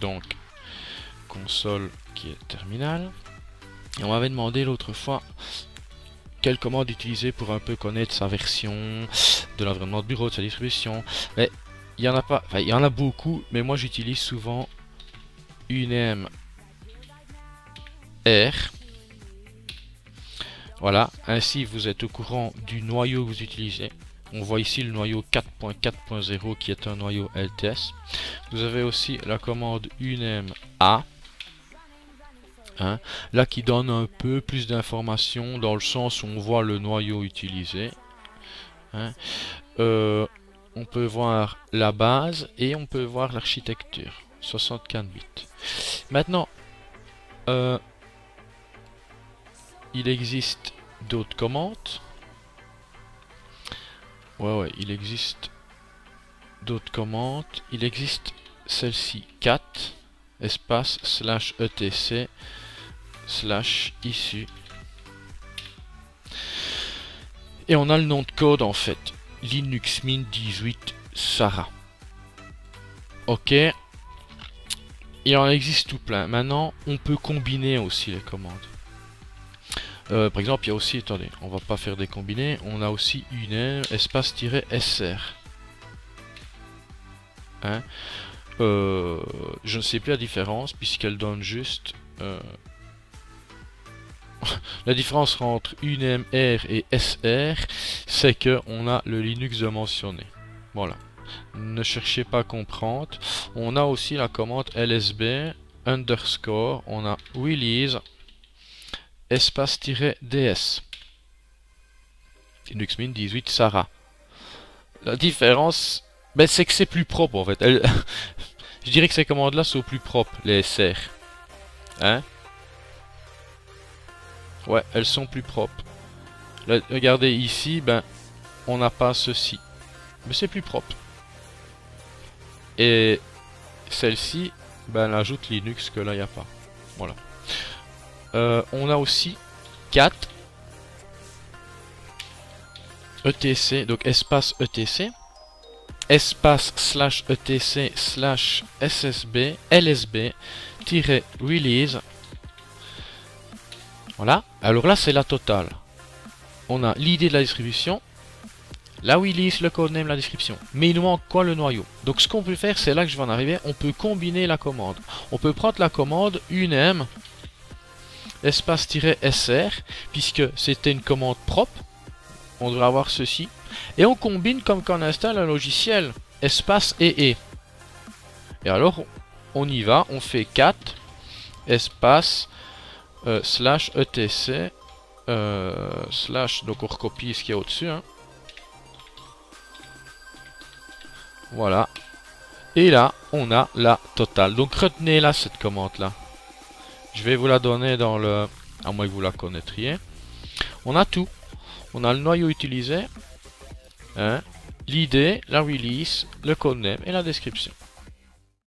donc console qui est terminal. Et on m'avait demandé l'autre fois quelle commande utiliser pour un peu connaître sa version, de l'environnement de bureau, de sa distribution. Mais il y en a pas, enfin il y en a beaucoup, mais moi j'utilise souvent uname R. Voilà, ainsi vous êtes au courant du noyau que vous utilisez. On voit ici le noyau 4.4.0 qui est un noyau LTS. Vous avez aussi la commande uname A, hein, là qui donne un peu plus d'informations dans le sens où on voit le noyau utilisé. Hein. On peut voir la base et on peut voir l'architecture, 64 bits. Maintenant, il existe d'autres commandes. Ouais, il existe d'autres commandes. Il existe celle-ci, cat, espace, slash, etc, slash, issue. Et on a le nom de code, en fait. Linux Mint 18 Sarah. Ok. Il en existe tout plein. Maintenant, on peut combiner aussi les commandes. Par exemple, il y a aussi, attendez, on va pas faire des combinés, on a aussi une espace-sr. Hein? Je ne sais plus la différence, puisqu'elle donne juste... la différence entre uname R et sr, c'est que on a le Linux dimensionné. Voilà. Ne cherchez pas à comprendre. On a aussi la commande lsb underscore, on a release espace-ds Linux Mint 18 Sarah. La différence, ben, c'est que c'est plus propre en fait. Je dirais que ces commandes là sont plus propres, les SR, hein. Ouais, elles sont plus propres. Là, regardez ici, ben on n'a pas ceci, mais c'est plus propre. Et celle-ci, ben elle ajoute Linux que là il n'y a pas. Voilà. On a aussi cat etc, donc espace etc, espace slash etc slash ssb lsb-release. Voilà, alors là c'est la totale. On a l'idée de la distribution, la release, le codename, la description. Mais il nous manque quoi? Le noyau. Donc ce qu'on peut faire, c'est là que je vais en arriver, on peut combiner la commande. On peut prendre la commande uname espace-sr, puisque c'était une commande propre, on devrait avoir ceci, et on combine comme qu'on installe un logiciel, espace et. Et alors, on y va, on fait cat, espace, slash etc, slash, donc on recopie ce qu'il y a au-dessus, hein. Voilà, et là, on a la totale, donc retenez-la cette commande-là. Je vais vous la donner dans le... à moins que vous la connaîtriez. On a tout. On a le noyau utilisé, hein, l'idée, la release, le codename et la description.